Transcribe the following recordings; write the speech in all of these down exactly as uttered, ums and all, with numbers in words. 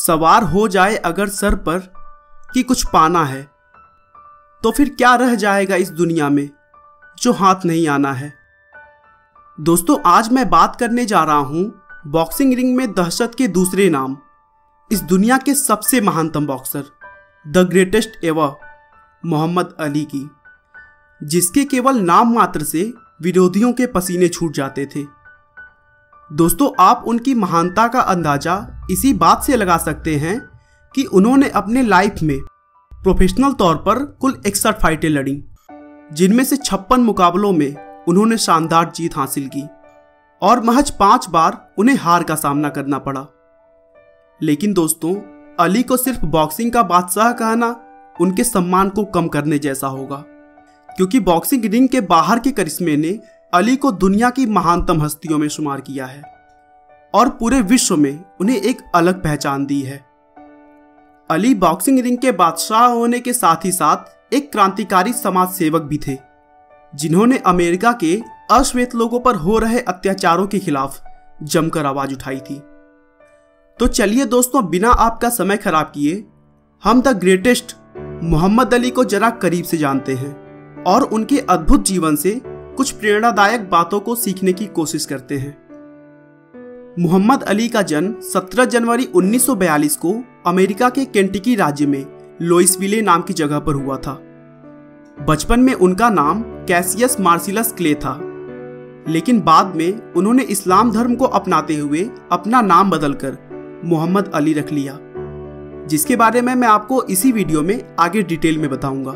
सवार हो जाए अगर सर पर कि कुछ पाना है, तो फिर क्या रह जाएगा इस दुनिया में जो हाथ नहीं आना है। दोस्तों, आज मैं बात करने जा रहा हूं बॉक्सिंग रिंग में दहशत के दूसरे नाम, इस दुनिया के सबसे महानतम boxer, the greatest ever, Muhammad Ali की, जिसके केवल नाम मात्र से विरोधियों के पसीने छूट जाते थे। दोस्तों, आप उनकी महानता का अंदाजा इसी बात से लगा सकते हैं कि उन्होंने अपने लाइफ में प्रोफेशनल तौर पर कुल इकसठ फाइटें लड़ीं, जिनमें से छप्पन मुकाबलों में उन्होंने शानदार जीत हासिल की और महज पांच बार उन्हें हार का सामना करना पड़ा। लेकिन दोस्तों, अली को सिर्फ बॉक्सिंग का बादशाह कहना उनके सम्मान को कम करने जैसा होगा, क्योंकि बॉक्सिंग रिंग के बाहर के करिश्मे ने अली को दुनिया की महानतम हस्तियों में शुमार किया है और पूरे विश्व में उन्हें एक अलग पहचान दी है। अली बॉक्सिंग रिंग के बादशाह होने के साथ ही साथ एक क्रांतिकारी समाज सेवक भी थे, जिन्होंने अमेरिका के अश्वेत लोगों पर हो रहे अत्याचारों के खिलाफ जमकर आवाज उठाई थी। तो चलिए दोस्तों, बिना आपका समय खराब किए हम द ग्रेटेस्ट मोहम्मद अली को जरा करीब से जानते हैं और उनके अद्भुत जीवन से कुछ प्रेरणादायक बातों को सीखने की कोशिश करते हैं। मोहम्मद अली का जन्म सत्रह जनवरी उन्नीस सौ बयालीस को अमेरिका के केंटकी राज्य में लुइसविले नाम की जगह पर हुआ था। बचपन में उनका नाम कैसियस मार्सिलस क्ले था, लेकिन बाद में उन्होंने इस्लाम धर्म को अपनाते हुए अपना नाम बदलकर मोहम्मद अली रख लिया, जिसके बारे में मैं आपको इसी वीडियो में आगे डिटेल में बताऊंगा।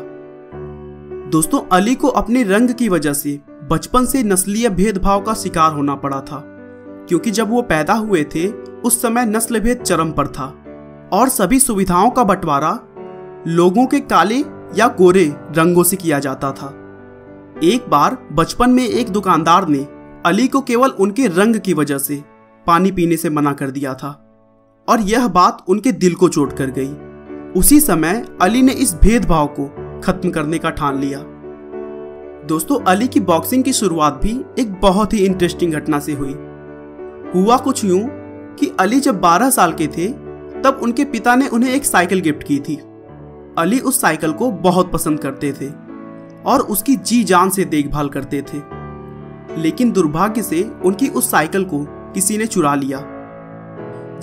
दोस्तों, अली को अपने रंग की वजह से बचपन से नस्लीय भेदभाव का शिकार होना पड़ा था, क्योंकि जब वो पैदा हुए थे उस समय नस्ल भेद चरम पर था और सभी सुविधाओं का बंटवारा लोगों के काले या गोरे रंगों से किया जाता था। एक बार बचपन में एक दुकानदार ने अली को केवल उनके रंग की वजह से पानी पीने से मना कर दिया था और यह बात उनके दिल को चोट कर गई। उसी समय अली ने इस भेदभाव को खत्म करने का ठान लिया। दोस्तों, अली की बॉक्सिंग की शुरुआत भी एक बहुत ही इंटरेस्टिंग घटना से हुई। हुआ कुछ यूं कि अली जब बारह साल के थे तब उनके पिता ने उन्हें एक साइकिल गिफ्ट की थी। अली उस साइकिल को बहुत पसंद करते थे और उसकी जी जान से देखभाल करते थे, लेकिन दुर्भाग्य से उनकी उस साइकिल को किसी ने चुरा लिया,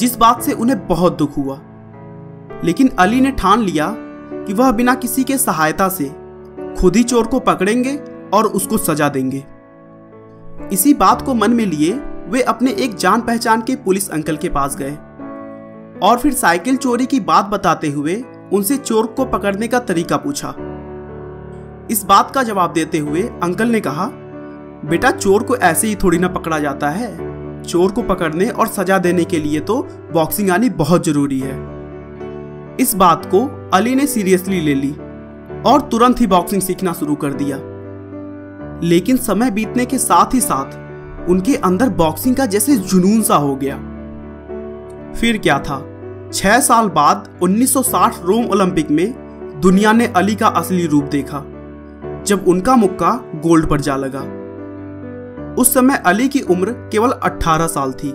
जिस बात से उन्हें बहुत दुख हुआ। लेकिन अली ने ठान लिया कि वह बिना किसी के सहायता से खुद ही चोर को पकड़ेंगे और उसको सजा देंगे। इसी बात को मन में लिए वे अपने एक जान पहचान के पुलिस अंकल के पास गए और फिर साइकिल चोरी की बात बताते हुए उनसे चोर को पकड़ने का तरीका पूछा। इस बात का जवाब देते हुए अंकल ने कहा, बेटा, चोर को ऐसे ही थोड़ी ना पकड़ा जाता है, चोर को पकड़ने और सजा देने के लिए तो बॉक्सिंग आनी बहुत जरूरी है। इस बात को अली ने सीरियसली ले ली और तुरंत ही बॉक्सिंग सीखना शुरू कर दिया। लेकिन समय बीतने के साथ ही साथ उनके अंदर बॉक्सिंग का जैसे जुनून सा हो गया। फिर क्या था, छह साल बाद उन्नीस सौ साठ रोम ओलंपिक में दुनिया ने अली का असली रूप देखा, जब उनका मुक्का गोल्ड पर जा लगा। उस समय अली की उम्र केवल अठारह साल थी।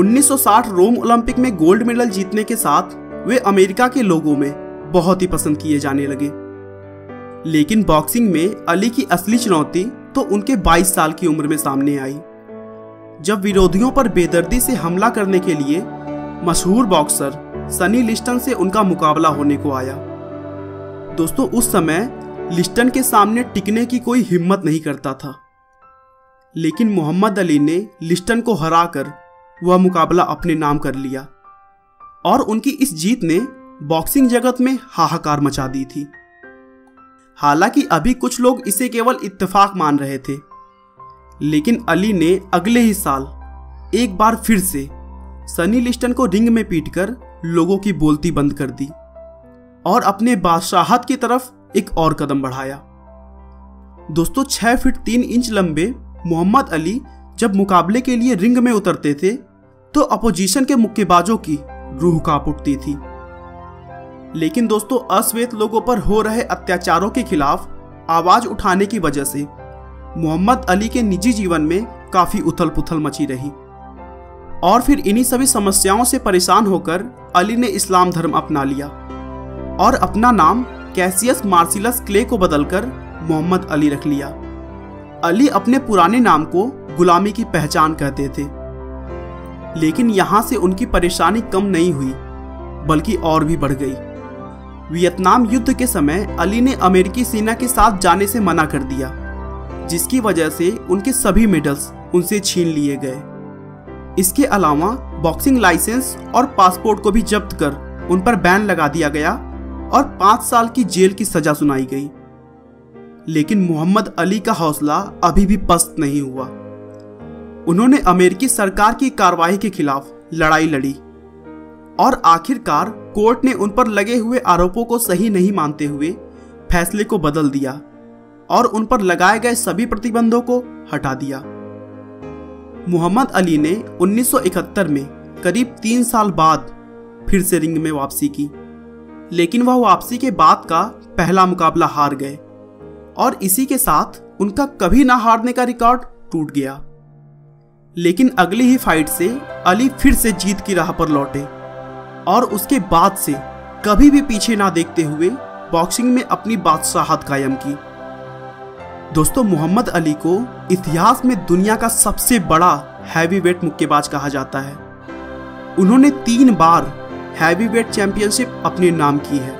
उन्नीस सौ साठ रोम ओलंपिक में गोल्ड मेडल जीतने के साथ वे अमेरिका के लोगों में बहुत ही पसंद किए जाने लगे। लेकिन बॉक्सिंग में अली की असली चुनौती तो उनके बाईस साल की उम्र में सामने आई, जब विरोधियों पर बेदर्दी से हमला करने के लिए मशहूर बॉक्सर सनी लिस्टन से उनका मुकाबला होने को आया। दोस्तों, उस समय लिस्टन के सामने टिकने की कोई हिम्मत नहीं करता था, लेकिन मोहम्मद अली ने लिस्टन को हराकर वह मुकाबला अपने नाम कर लिया और उनकी इस जीत ने बॉक्सिंग जगत में हाहाकार मचा दी थी। हालांकि अभी कुछ लोग इसे केवल इत्तेफाक मान रहे थे, लेकिन अली ने अगले ही साल एक बार फिर से सनी लिस्टन को रिंग में पीटकर लोगों की बोलती बंद कर दी और अपने बादशाहत की तरफ एक और कदम बढ़ाया। दोस्तों, छह फीट तीन इंच लंबे मोहम्मद अली जब मुकाबले के लिए रिंग में उतरते थे तो अपोजिशन के मुक्केबाजों की रूह कांप उठती थी। लेकिन दोस्तों, अश्वेत लोगों पर हो रहे अत्याचारों के खिलाफ आवाज उठाने की वजह से मोहम्मद अली के निजी जीवन में काफी उथल पुथल मची रही। और फिर इन्हीं सभी समस्याओं से परेशान होकर अली ने इस्लाम धर्म अपना लिया और अपना नाम कैसियस मार्सिलस क्ले को बदलकर मोहम्मद अली रख लिया। अली अपने पुराने नाम को गुलामी की पहचान कहते थे, लेकिन यहाँ से उनकी परेशानी कम नहीं हुई बल्कि और भी बढ़ गई। वियतनाम युद्ध के समय अली ने अमेरिकी सेना के साथ जाने से मना कर दिया, जिसकी वजह से उनके सभी मेडल्स उनसे छीन लिए गए। इसके अलावा बॉक्सिंग लाइसेंस और पासपोर्ट को भी जब्त कर उन पर बैन लगा दिया गया और पाँच साल की जेल की सजा सुनाई गई। लेकिन मोहम्मद अली का हौसला अभी भी पस्त नहीं हुआ। उन्होंने अमेरिकी सरकार की कार्रवाई के खिलाफ लड़ाई लड़ी और आखिरकार कोर्ट ने उन पर लगे हुए आरोपों को सही नहीं मानते हुए फैसले को बदल दिया और उन पर लगाए गए सभी प्रतिबंधों को हटा दिया। मोहम्मद अली ने उन्नीस सौ इकहत्तर में करीब तीन साल बाद फिर से रिंग में वापसी की, लेकिन वह वापसी के बाद का पहला मुकाबला हार गए और इसी के साथ उनका कभी ना हारने का रिकॉर्ड टूट गया। लेकिन अगली ही फाइट से अली फिर से जीत की राह पर लौटे और उसके बाद से कभी भी पीछे ना देखते हुए बॉक्सिंग में अपनी बादशाहत कायम की। दोस्तों, मोहम्मद अली को इतिहास में दुनिया का सबसे बड़ा हैवीवेट मुक्केबाज कहा जाता है। उन्होंने तीन बार हैवीवेट चैंपियनशिप अपने नाम की है।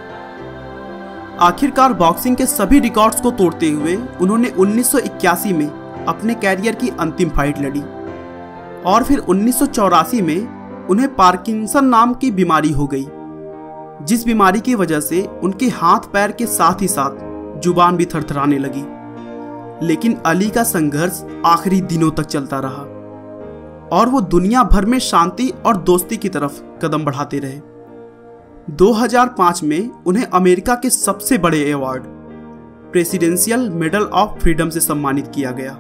आखिरकार बॉक्सिंग के सभी रिकॉर्ड्स को तोड़ते हुए उन्होंने उन्नीस सौ इक्यासी में अपने कैरियर की अंतिम फाइट लड़ी और फिर उन्नीस सौ चौरासी में उन्हें पार्किंसन नाम की बीमारी हो गई, जिस बीमारी की वजह से उनके हाथ पैर के साथ ही साथ जुबान भी थरथराने लगी। लेकिन अली का संघर्ष आखिरी दिनों तक चलता रहा और वो दुनिया भर में शांति और दोस्ती की तरफ कदम बढ़ाते रहे। दो हज़ार पाँच में उन्हें अमेरिका के सबसे बड़े award presidential medal of freedom से सम्मानित किया गया।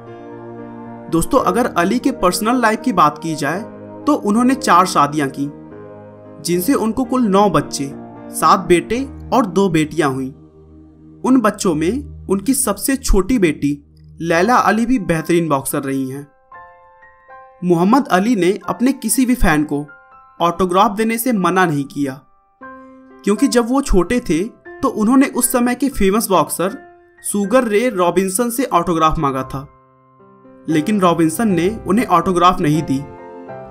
दोस्तों, अगर अली के पर्सनल लाइफ की बात की जाए तो उन्होंने चार शादियां की, जिनसे उनको कुल नौ बच्चे, सात बेटे और दो बेटियां हुई। उन बच्चों में उनकी सबसे छोटी बेटी लैला अली भी बेहतरीन बॉक्सर रही हैं। मोहम्मद अली ने अपने किसी भी फैन को ऑटोग्राफ देने से मना नहीं किया, क्योंकि जब वो छोटे थे तो उन्होंने उस समय के famous boxer Sugar Ray Robinson से ऑटोग्राफ मांगा था, लेकिन रॉबिन्सन ने उन्हें ऑटोग्राफ नहीं दी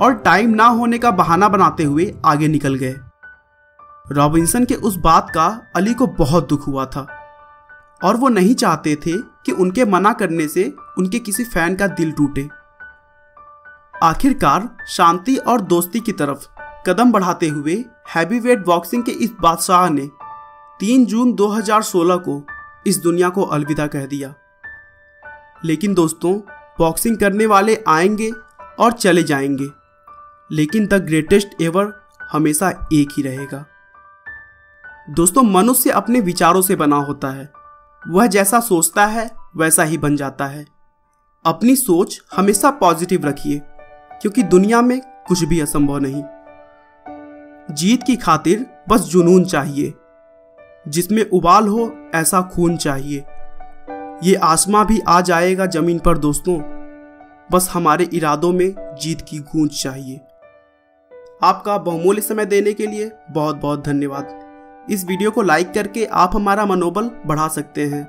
और टाइम ना होने का बहाना बनाते हुए आगे निकल गए। रॉबिन्सन के उस बात का अली को बहुत दुख हुआ था और वो नहीं चाहते थे कि उनके मना करने से उनके किसी फैन का दिल टूटे। आखिरकार शांति और दोस्ती की तरफ कदम बढ़ाते हुए हैवीवेट बॉक्सिंग के इस बादशाह ने तीन जून दो हज़ार सोलह को इस दुनिया को अलविदा कह दिया। लेकिन दोस्तों, बॉक्सिंग करने वाले आएंगे और चले जाएंगे, लेकिन द ग्रेटेस्ट एवर हमेशा एक ही रहेगा। दोस्तों, मनुष्य अपने विचारों से बना होता है, वह जैसा सोचता है वैसा ही बन जाता है। अपनी सोच हमेशा पॉजिटिव रखिए, क्योंकि दुनिया में कुछ भी असंभव नहीं। जीत की खातिर बस जुनून चाहिए, जिसमें उबाल हो ऐसा खून चाहिए। ये आसमां भी आ जाएगा जमीन पर दोस्तों, बस हमारे इरादों में जीत की गूंज चाहिए। आपका बहुमूल्य समय देने के लिए बहुत बहुत धन्यवाद। इस वीडियो को लाइक करके आप हमारा मनोबल बढ़ा सकते हैं।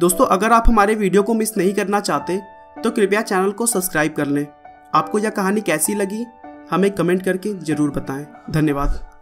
दोस्तों, अगर आप हमारे वीडियो को मिस नहीं करना चाहते तो कृपया चैनल को सब्सक्राइब कर लें। आपको यह कहानी कैसी लगी हमें कमेंट करके ज़रूर बताएं। धन्यवाद।